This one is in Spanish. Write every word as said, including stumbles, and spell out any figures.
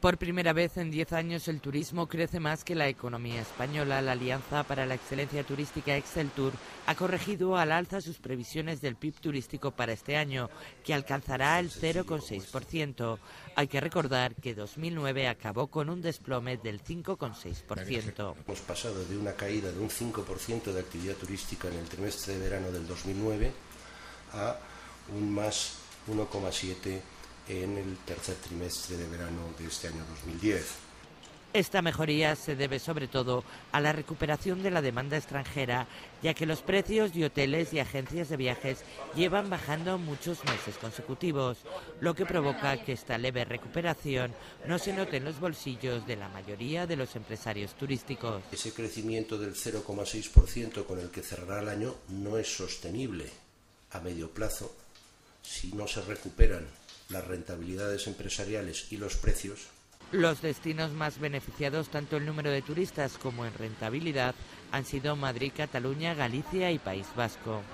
Por primera vez en diez años el turismo crece más que la economía española. La Alianza para la Excelencia Turística Exceltur ha corregido al alza sus previsiones del P I B turístico para este año, que alcanzará el cero coma seis por ciento. Hay que recordar que dos mil nueve acabó con un desplome del cinco coma seis por ciento. Hemos pasado de una caída de un cinco por ciento de actividad turística en el trimestre de verano del dos mil nueve a un más uno coma siete por ciento. En el tercer trimestre de verano de este año dos mil diez. Esta mejoría se debe sobre todo a la recuperación de la demanda extranjera, ya que los precios de hoteles y agencias de viajes llevan bajando muchos meses consecutivos, lo que provoca que esta leve recuperación no se note en los bolsillos de la mayoría de los empresarios turísticos. Ese crecimiento del cero coma seis por ciento con el que cerrará el año no es sostenible a medio plazo si no se recuperan las rentabilidades empresariales y los precios. Los destinos más beneficiados, tanto en número de turistas como en rentabilidad, han sido Madrid, Cataluña, Galicia y País Vasco.